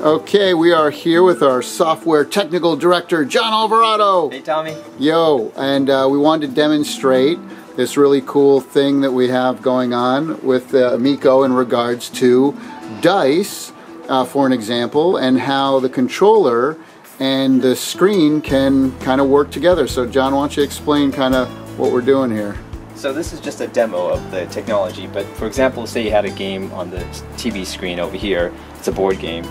Okay, we are here with our software technical director, John Alvarado. Hey, Tommy. Yo, and we wanted to demonstrate this really cool thing that we have going on with Amico in regards to DICE, for an example, and how the controller and the screen can kind of work together. So John, why don't you explain kind of what we're doing here? So this is just a demo of the technology, but for example, say you had a game on the TV screen over here, it's a board game,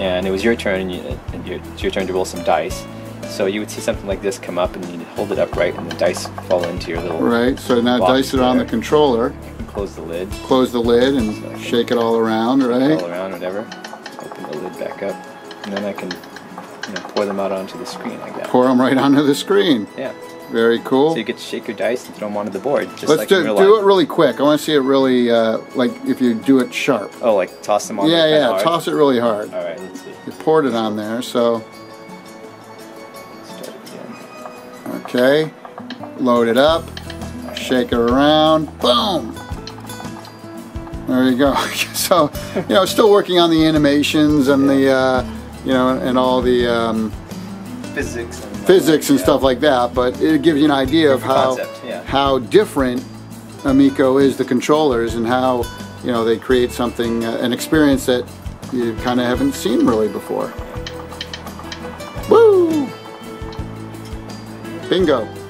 and it was your turn, it's your turn to roll some dice. So you would see something like this come up, and you'd hold it upright, and the dice fall into your little right, so now dice it on the controller. You can close the lid. Close the lid and so shake it all around, right? All around, whatever. Open the lid back up, and then I can pour them out onto the screen like that. Pour them right onto the screen. Yeah. Very cool. So you get to shake your dice and throw them onto the board. Just Let's like do it really quick. I want to see it really, like if you do it sharp. Oh, like toss them on the hard? Yeah, toss it really hard. All right, let's see. You poured it on there, so. Start again. Okay. Load it up. Right. Shake it around. Boom! There you go. So, still working on the animations and the, and all the physics and stuff like that, but it gives you an idea of how different Amico is, the controllers, and how they create something, an experience that you kind of haven't seen really before. Woo! Bingo!